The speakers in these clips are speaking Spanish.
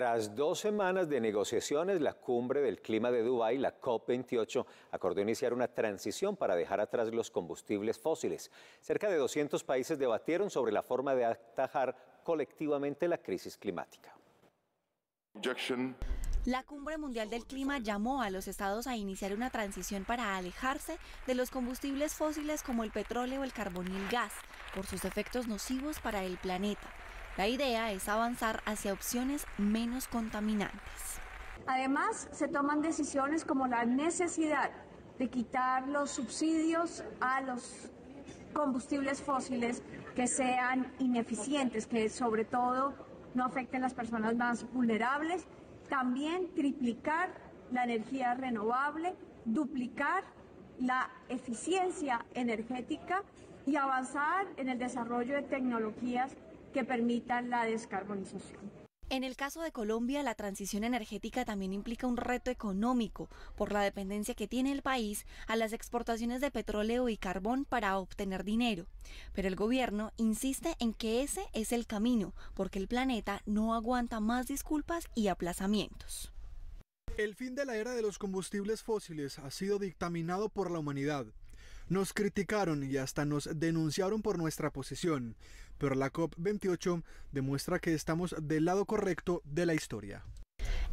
Tras 2 semanas de negociaciones, la cumbre del clima de Dubái, la COP28, acordó iniciar una transición para dejar atrás los combustibles fósiles. Cerca de 200 países debatieron sobre la forma de atajar colectivamente la crisis climática. La Cumbre Mundial del Clima llamó a los estados a iniciar una transición para alejarse de los combustibles fósiles como el petróleo, el carbón y el gas, por sus efectos nocivos para el planeta. La idea es avanzar hacia opciones menos contaminantes. Además, se toman decisiones como la necesidad de quitar los subsidios a los combustibles fósiles que sean ineficientes, que sobre todo no afecten a las personas más vulnerables. También triplicar la energía renovable, duplicar la eficiencia energética y avanzar en el desarrollo de tecnologías que permitan la descarbonización. En el caso de Colombia, la transición energética también implica un reto económico por la dependencia que tiene el país a las exportaciones de petróleo y carbón para obtener dinero. Pero el gobierno insiste en que ese es el camino, porque el planeta no aguanta más disculpas y aplazamientos. El fin de la era de los combustibles fósiles ha sido dictaminado por la humanidad. Nos criticaron y hasta nos denunciaron por nuestra posición, pero la COP28 demuestra que estamos del lado correcto de la historia.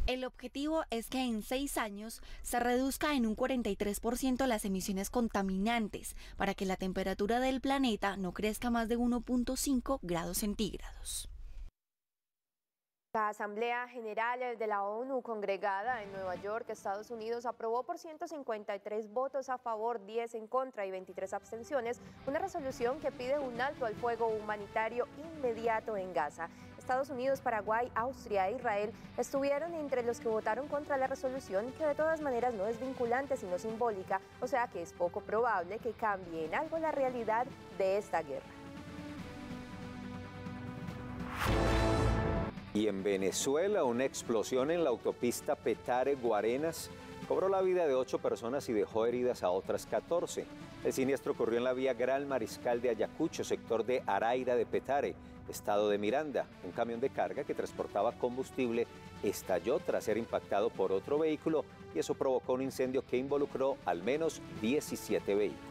El objetivo es que en 6 años se reduzca en un 43% las emisiones contaminantes para que la temperatura del planeta no crezca más de 1.5 grados centígrados. La Asamblea General de la ONU, congregada en Nueva York, Estados Unidos, aprobó por 153 votos a favor, 10 en contra y 23 abstenciones, una resolución que pide un alto al fuego humanitario inmediato en Gaza. Estados Unidos, Paraguay, Austria e Israel estuvieron entre los que votaron contra la resolución, que de todas maneras no es vinculante sino simbólica, o sea que es poco probable que cambie en algo la realidad de esta guerra. Y en Venezuela, una explosión en la autopista Petare-Guarenas cobró la vida de 8 personas y dejó heridas a otras 14. El siniestro ocurrió en la vía Gran Mariscal de Ayacucho, sector de Araira de Petare, estado de Miranda. Un camión de carga que transportaba combustible estalló tras ser impactado por otro vehículo y eso provocó un incendio que involucró al menos 17 vehículos.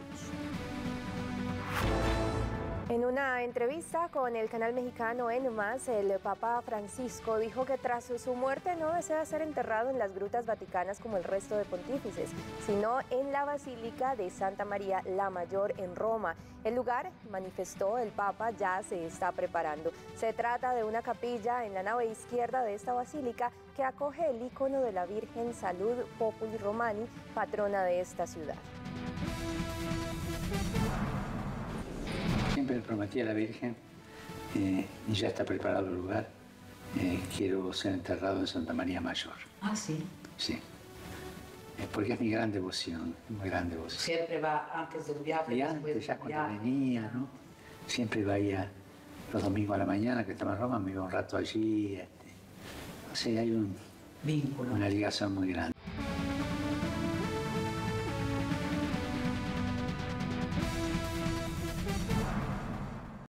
En una entrevista con el canal mexicano En Más, el Papa Francisco dijo que tras su muerte no desea ser enterrado en las grutas vaticanas como el resto de pontífices, sino en la Basílica de Santa María la Mayor en Roma. El lugar, manifestó el Papa, ya se está preparando. Se trata de una capilla en la nave izquierda de esta basílica que acoge el icono de la Virgen Salud Populi Romani, patrona de esta ciudad. Siempre prometí a la Virgen, y ya está preparado el lugar, quiero ser enterrado en Santa María Mayor. ¿Ah, sí? Sí, porque es mi gran devoción, muy gran devoción. Siempre va antes del viaje. Y antes, ya cuando venía, ¿no? Siempre iba ahí los domingos a la mañana, que estaba en Roma, me iba un rato allí. O sea, hay una ligación muy grande.